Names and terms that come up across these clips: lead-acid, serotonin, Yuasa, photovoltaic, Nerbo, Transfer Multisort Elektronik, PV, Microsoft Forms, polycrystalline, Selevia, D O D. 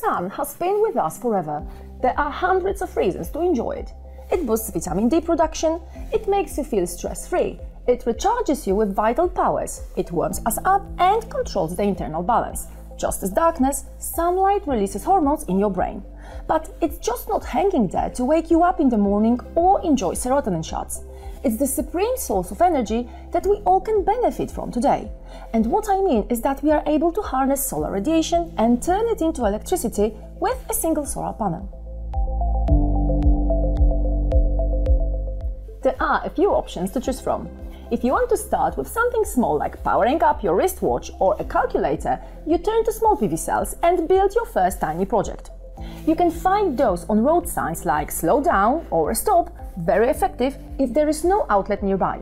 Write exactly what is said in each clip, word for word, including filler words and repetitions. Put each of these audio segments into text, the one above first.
sun has been with us forever. There are hundreds of reasons to enjoy it. It boosts vitamin D production, it makes you feel stress-free, it recharges you with vital powers, it warms us up and controls the internal balance. Just as darkness, sunlight releases hormones in your brain. But it's just not hanging there to wake you up in the morning or enjoy serotonin shots. It's the supreme source of energy that we all can benefit from today. And what I mean is that we are able to harness solar radiation and turn it into electricity with a single solar panel. There are a few options to choose from. If you want to start with something small like powering up your wristwatch or a calculator, you turn to small P V cells and build your first tiny project. You can find those on road signs like slow down or stop, very effective if there is no outlet nearby.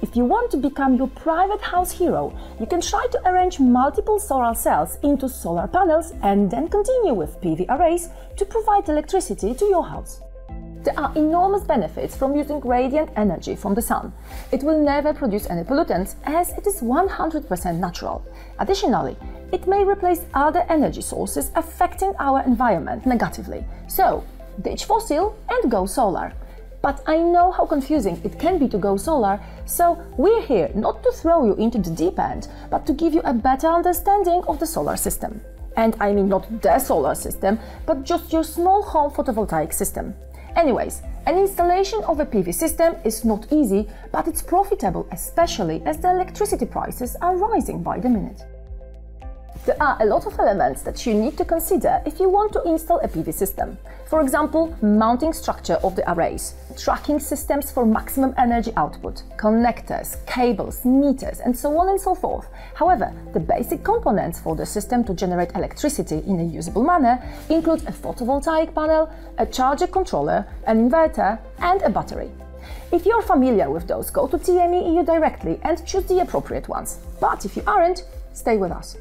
If you want to become your private house hero, you can try to arrange multiple solar cells into solar panels and then continue with P V arrays to provide electricity to your house. There are enormous benefits from using radiant energy from the sun. It will never produce any pollutants as it is one hundred percent natural. Additionally, it may replace other energy sources affecting our environment negatively. So, ditch fossil and go solar. But I know how confusing it can be to go solar, so we're here not to throw you into the deep end, but to give you a better understanding of the solar system. And I mean not the solar system, but just your small home photovoltaic system. Anyways, an installation of a P V system is not easy, but it's profitable, especially as the electricity prices are rising by the minute. There are a lot of elements that you need to consider if you want to install a P V system. For example, mounting structure of the arrays, tracking systems for maximum energy output, connectors, cables, meters, and so on and so forth. However, the basic components for the system to generate electricity in a usable manner include a photovoltaic panel, a charger controller, an inverter, and a battery. If you're familiar with those, go to T M E E U directly and choose the appropriate ones. But if you aren't, stay with us.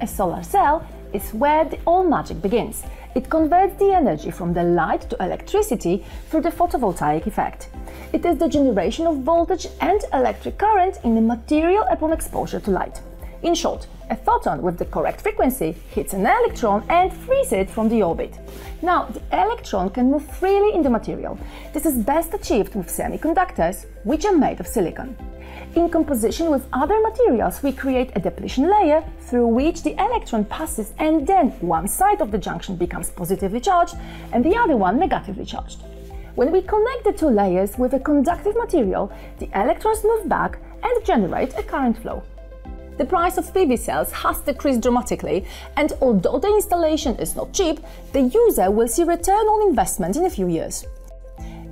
A solar cell is where the all magic begins. It converts the energy from the light to electricity through the photovoltaic effect. It is the generation of voltage and electric current in the material upon exposure to light. In short, a photon with the correct frequency hits an electron and frees it from the orbit. Now, the electron can move freely in the material. This is best achieved with semiconductors, which are made of silicon. In composition with other materials, we create a depletion layer through which the electron passes, and then one side of the junction becomes positively charged and the other one negatively charged. When we connect the two layers with a conductive material, the electrons move back and generate a current flow. The price of P V cells has decreased dramatically, and although the installation is not cheap, the user will see return on investment in a few years.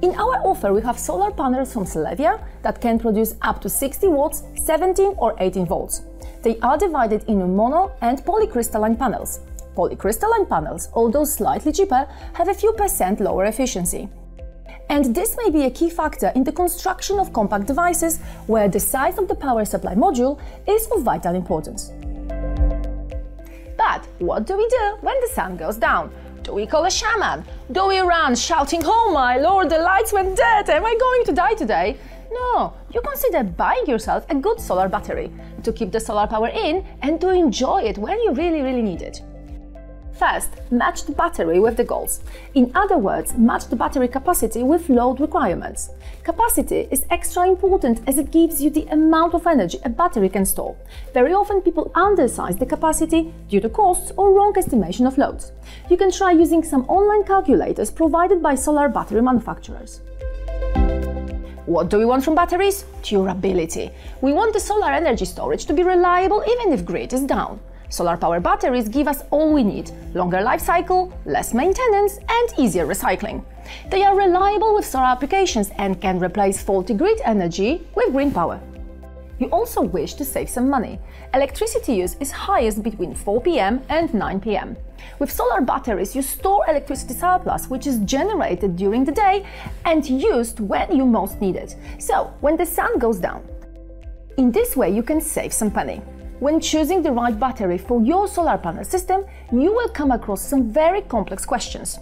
In our offer we have solar panels from Selevia that can produce up to sixty watts, seventeen or eighteen volts. They are divided into mono and polycrystalline panels. Polycrystalline panels, although slightly cheaper, have a few percent lower efficiency. And this may be a key factor in the construction of compact devices where the size of the power supply module is of vital importance. But what do we do when the sun goes down? Do we call a shaman? Do we run shouting, "Oh my lord, the lights went dead, am I going to die today?" No, you consider buying yourself a good solar battery to keep the solar power in and to enjoy it when you really, really need it. First, match the battery with the goals. In other words, match the battery capacity with load requirements. Capacity is extra important as it gives you the amount of energy a battery can store. Very often people undersize the capacity due to costs or wrong estimation of loads. You can try using some online calculators provided by solar battery manufacturers. What do we want from batteries? Durability. We want the solar energy storage to be reliable even if grid is down. Solar power batteries give us all we need – longer life cycle, less maintenance and easier recycling. They are reliable with solar applications and can replace faulty grid energy with green power. You also wish to save some money. Electricity use is highest between four p m and nine p m With solar batteries you store electricity surplus which is generated during the day and used when you most need it, so when the sun goes down. In this way you can save some money. When choosing the right battery for your solar panel system, you will come across some very complex questions,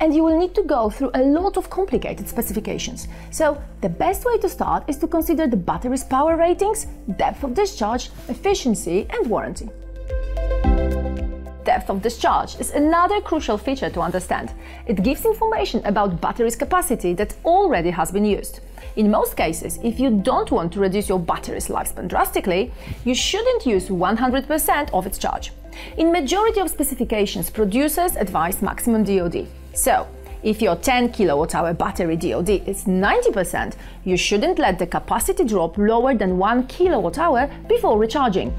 and you will need to go through a lot of complicated specifications. So, the best way to start is to consider the battery's power ratings, depth of discharge, efficiency and warranty. depth of discharge is another crucial feature to understand. It gives information about battery's capacity that already has been used. In most cases, if you don't want to reduce your battery's lifespan drastically, you shouldn't use one hundred percent of its charge. In majority of specifications, producers advise maximum D O D. So, if your ten kilowatt hour battery D O D is ninety percent, you shouldn't let the capacity drop lower than one kilowatt hour before recharging.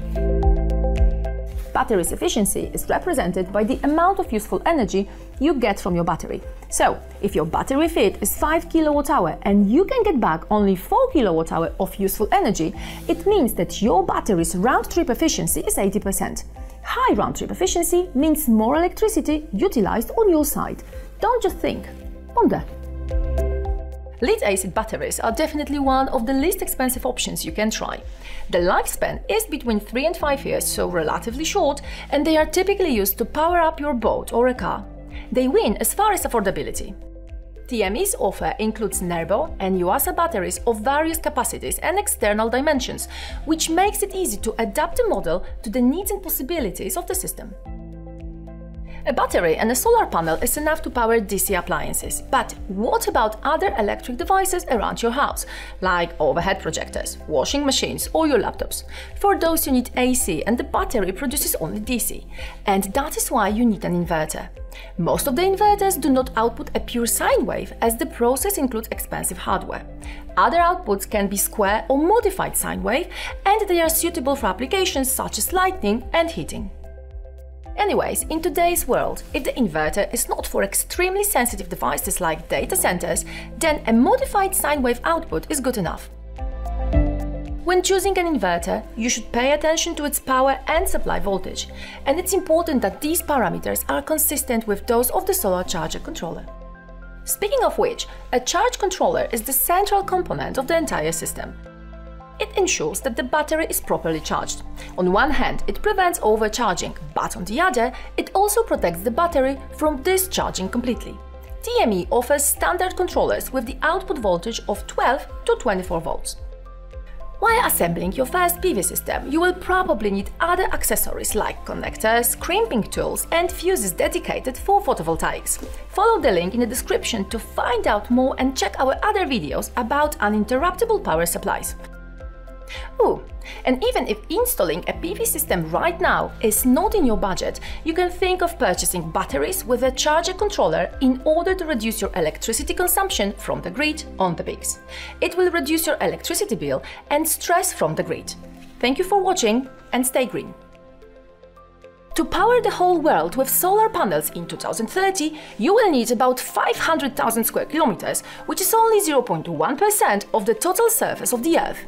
Battery's efficiency is represented by the amount of useful energy you get from your battery. So, if your battery feed is five kilowatt hour and you can get back only four kilowatt hour of useful energy, it means that your battery's round-trip efficiency is eighty percent. High round-trip efficiency means more electricity utilized on your side. Don't just think, ponder. Lead-acid batteries are definitely one of the least expensive options you can try. The lifespan is between three and five years, so relatively short, and they are typically used to power up your boat or a car. They win as far as affordability. T M E's offer includes Nerbo and Yuasa batteries of various capacities and external dimensions, which makes it easy to adapt the model to the needs and possibilities of the system. A battery and a solar panel is enough to power D C appliances, but what about other electric devices around your house, like overhead projectors, washing machines or your laptops? For those you need A C and the battery produces only D C, and that is why you need an inverter. Most of the inverters do not output a pure sine wave, as the process includes expensive hardware. Other outputs can be square or modified sine wave, and they are suitable for applications such as lighting and heating. Anyways, in today's world, if the inverter is not for extremely sensitive devices like data centers, then a modified sine wave output is good enough. When choosing an inverter, you should pay attention to its power and supply voltage, and it's important that these parameters are consistent with those of the solar charger controller. Speaking of which, a charge controller is the central component of the entire system. It ensures that the battery is properly charged. On one hand, it prevents overcharging, but on the other, it also protects the battery from discharging completely. T M E offers standard controllers with the output voltage of twelve to twenty-four volts. While assembling your first P V system, you will probably need other accessories like connectors, crimping tools and fuses dedicated for photovoltaics. Follow the link in the description to find out more and check our other videos about uninterruptible power supplies. Ooh, and even if installing a P V system right now is not in your budget, you can think of purchasing batteries with a charger controller in order to reduce your electricity consumption from the grid on the peaks. It will reduce your electricity bill and stress from the grid. Thank you for watching and stay green. To power the whole world with solar panels in two thousand thirty, you will need about five hundred thousand square kilometers, which is only zero point one percent of the total surface of the Earth.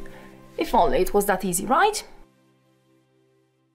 If only it was that easy, right?